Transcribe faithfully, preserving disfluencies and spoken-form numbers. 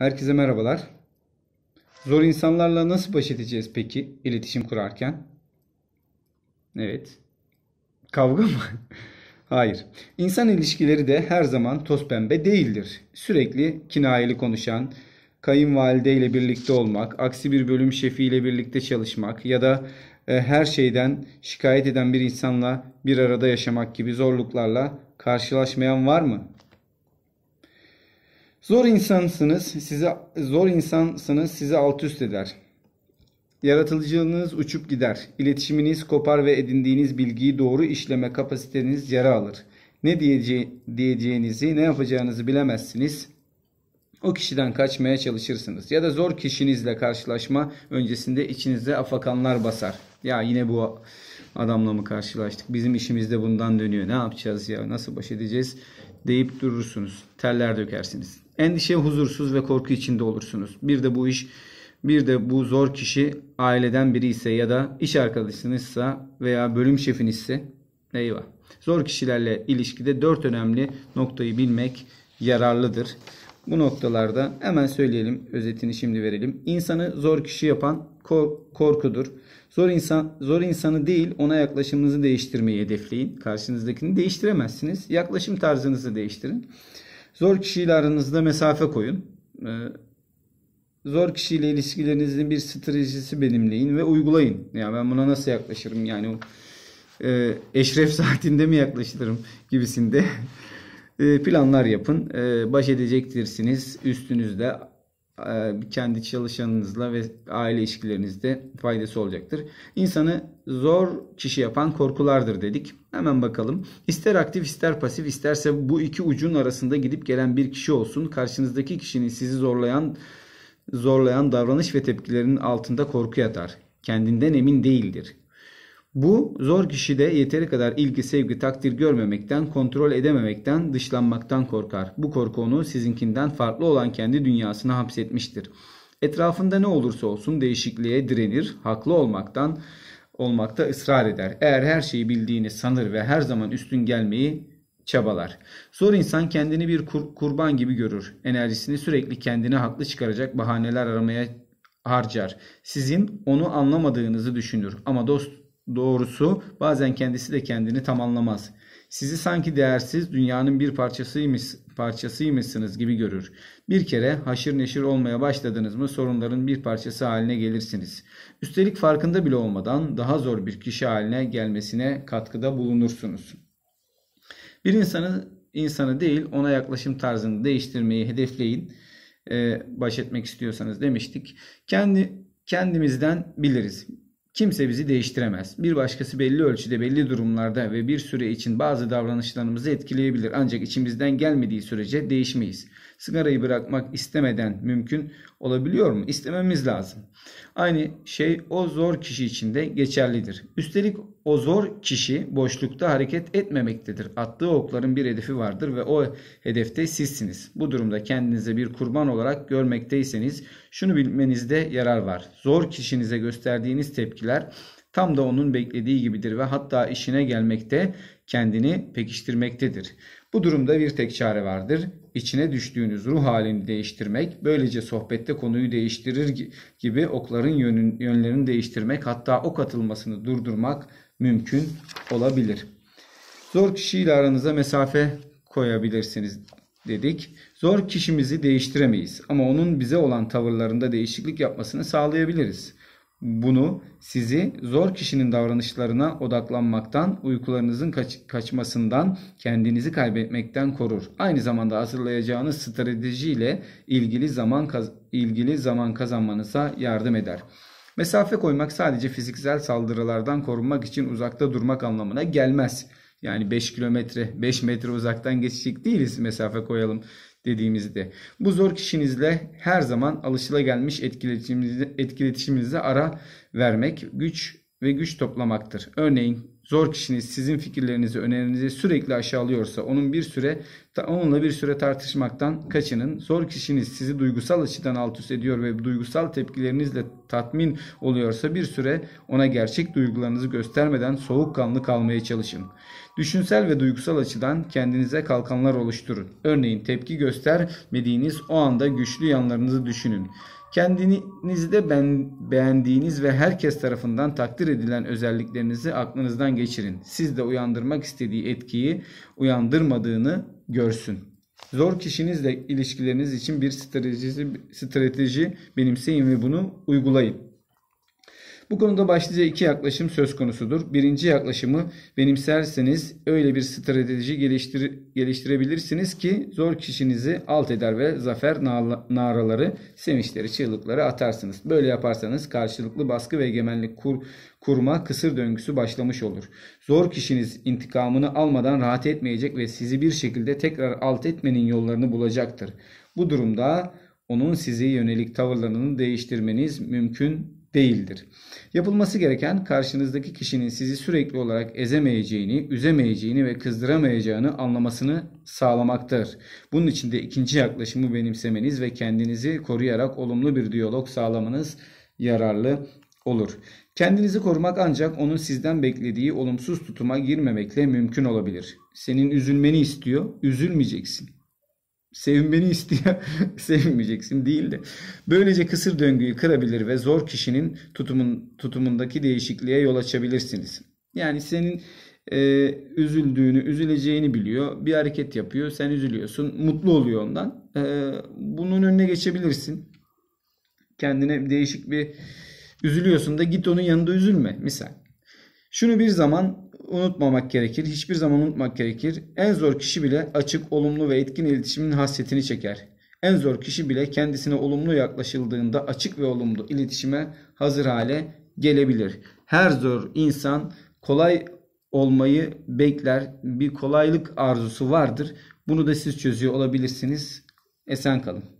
Herkese merhabalar. Zor insanlarla nasıl baş edeceğiz peki iletişim kurarken? Evet. Kavga mı? Hayır. İnsan ilişkileri de her zaman toz pembe değildir. Sürekli kinayeli konuşan, kayınvalide ile birlikte olmak, aksi bir bölüm şefi ile birlikte çalışmak ya da e, her şeyden şikayet eden bir insanla bir arada yaşamak gibi zorluklarla karşılaşmayan var mı? Zor insansınız, size zor insansınız sizi alt üst eder. Yaratıcılığınız uçup gider. İletişiminiz kopar ve edindiğiniz bilgiyi doğru işleme kapasiteniz yara alır. Ne diyece- diyeceğinizi, ne yapacağınızı bilemezsiniz. O kişiden kaçmaya çalışırsınız. Ya da zor kişinizle karşılaşma öncesinde içinizde afakanlar basar. Ya yine bu adamla mı karşılaştık? Bizim işimizde bundan dönüyor. Ne yapacağız ya? Nasıl baş edeceğiz? Deyip durursunuz. Terler dökersiniz. Endişe, huzursuz ve korku içinde olursunuz. Bir de bu iş, bir de bu zor kişi aileden biri ise ya da iş arkadaşınızsa veya bölüm şefinizse eyvah. Zor kişilerle ilişkide dört önemli noktayı bilmek yararlıdır. Bu noktalarda hemen söyleyelim, özetini şimdi verelim. İnsanı zor kişi yapan korkudur. Zor insan, zor insanı değil, ona yaklaşımınızı değiştirmeyi hedefleyin. Karşınızdakini değiştiremezsiniz. Yaklaşım tarzınızı değiştirin. Zor kişiyle aranızda mesafe koyun. Zor kişiyle ilişkilerinizin bir stratejisi benimleyin ve uygulayın. Ya ben buna nasıl yaklaşırım? Yani o e, eşref saatinde mi yaklaşırım gibisinde planlar yapın. Baş edeceksiniz. Üstünüzde, kendi çalışanınızla ve aile ilişkilerinizde faydası olacaktır. İnsanı zor kişi yapan korkulardır dedik. Hemen bakalım. İster aktif, ister pasif, isterse bu iki ucun arasında gidip gelen bir kişi olsun. Karşınızdaki kişinin sizi zorlayan zorlayan davranış ve tepkilerinin altında korku yatar. Kendinden emin değildir. Bu zor kişide yeteri kadar ilgi, sevgi, takdir görmemekten, kontrol edememekten, dışlanmaktan korkar. Bu korku onu sizinkinden farklı olan kendi dünyasına hapsetmiştir. Etrafında ne olursa olsun değişikliğe direnir, haklı olmaktan olmakta ısrar eder. Eğer her şeyi bildiğini sanır ve her zaman üstün gelmeyi çabalar. Zor insan kendini bir kur- kurban gibi görür. Enerjisini sürekli kendine haklı çıkaracak bahaneler aramaya harcar. Sizin onu anlamadığınızı düşünür ama dost Doğrusu bazen kendisi de kendini tam anlamaz. Sizi sanki değersiz, dünyanın bir parçasıymış, parçasıymışsınız gibi görür. Bir kere haşır neşir olmaya başladınız mı sorunların bir parçası haline gelirsiniz. Üstelik farkında bile olmadan daha zor bir kişi haline gelmesine katkıda bulunursunuz. Bir insanı, insanı değil, ona yaklaşım tarzını değiştirmeyi hedefleyin. Ee, baş etmek istiyorsanız demiştik. Kendi kendimizden biliriz. Kimse bizi değiştiremez. Bir başkası belli ölçüde, belli durumlarda ve bir süre için bazı davranışlarımızı etkileyebilir. Ancak içimizden gelmediği sürece değişmeyiz. Sigarayı bırakmak istemeden mümkün olabiliyor mu? İstememiz lazım. Aynı şey o zor kişi için de geçerlidir. Üstelik o zor kişi boşlukta hareket etmemektedir. Attığı okların bir hedefi vardır ve o hedefte sizsiniz. Bu durumda kendinize bir kurban olarak görmekteyseniz şunu bilmenizde yarar var. Zor kişinize gösterdiğiniz tepkiler tam da onun beklediği gibidir ve hatta işine gelmekte, kendini pekiştirmektedir. Bu durumda bir tek çare vardır. İçine düştüğünüz ruh halini değiştirmek, böylece sohbette konuyu değiştirir gibi okların yönün, yönlerini değiştirmek, hatta ok atılmasını durdurmak mümkün olabilir. Zor kişiyle aranıza mesafe koyabilirsiniz dedik. Zor kişimizi değiştiremeyiz ama onun bize olan tavırlarında değişiklik yapmasını sağlayabiliriz. Bunu sizi zor kişinin davranışlarına odaklanmaktan, uykularınızın kaç- kaçmasından, kendinizi kaybetmekten korur. Aynı zamanda hazırlayacağınız stratejiyle ilgili zaman kaz- ilgili zaman kazanmanıza yardım eder. Mesafe koymak sadece fiziksel saldırılardan korunmak için uzakta durmak anlamına gelmez. Yani beş kilometre, beş metre uzaktan geçecek değiliz mesafe koyalım dediğimizde. Bu zor kişinizle her zaman alışılagelmiş etkileşiminize, etkileşiminize ara vermek, güç ve güç toplamaktır. Örneğin zor kişiniz sizin fikirlerinizi, önerinizi sürekli aşağılıyorsa onun bir süre onunla bir süre tartışmaktan kaçının. Zor kişiniz sizi duygusal açıdan alt üst ediyor ve duygusal tepkilerinizle tatmin oluyorsa bir süre ona gerçek duygularınızı göstermeden soğukkanlı kalmaya çalışın. Düşünsel ve duygusal açıdan kendinize kalkanlar oluşturun. Örneğin tepki göstermediğiniz o anda güçlü yanlarınızı düşünün. Kendinizde ben, beğendiğiniz ve herkes tarafından takdir edilen özelliklerinizi aklınızdan geçirin. Siz de uyandırmak istediği etkiyi uyandırmadığını görsün. Zor kişinizle ilişkileriniz için bir strateji, strateji benimseyin ve bunu uygulayın. Bu konuda başlıca iki yaklaşım söz konusudur. Birinci yaklaşımı benimserseniz öyle bir strateji geliştir, geliştirebilirsiniz ki zor kişinizi alt eder ve zafer naraları, sevinçleri, çığlıkları atarsınız. Böyle yaparsanız karşılıklı baskı ve egemenlik kur, kurma kısır döngüsü başlamış olur. Zor kişiniz intikamını almadan rahat etmeyecek ve sizi bir şekilde tekrar alt etmenin yollarını bulacaktır. Bu durumda onun size yönelik tavırlarını değiştirmeniz mümkün değildir. Yapılması gereken karşınızdaki kişinin sizi sürekli olarak ezemeyeceğini, üzemeyeceğini ve kızdıramayacağını anlamasını sağlamaktır. Bunun için de ikinci yaklaşımı benimsemeniz ve kendinizi koruyarak olumlu bir diyalog sağlamanız yararlı olur. Kendinizi korumak ancak onun sizden beklediği olumsuz tutuma girmemekle mümkün olabilir. Senin üzülmeni istiyor, üzülmeyeceksin. Sevinmeni istiyor, sevinmeyeceksin değil de. Böylece kısır döngüyü kırabilir ve zor kişinin tutumun, tutumundaki değişikliğe yol açabilirsiniz. Yani senin e, üzüldüğünü, üzüleceğini biliyor. Bir hareket yapıyor, sen üzülüyorsun, mutlu oluyor ondan. E, bunun önüne geçebilirsin. Kendine değişik bir üzülüyorsun da git onun yanında üzülme. Misal. Şunu bir zaman unutmamak gerekir. Hiçbir zaman unutmak gerekir. En zor kişi bile açık, olumlu ve etkin iletişimin hasretini çeker. En zor kişi bile kendisine olumlu yaklaşıldığında açık ve olumlu iletişime hazır hale gelebilir. Her zor insan kolay olmayı bekler. Bir kolaylık arzusu vardır. Bunu da siz çözüyor olabilirsiniz. Esen kalın.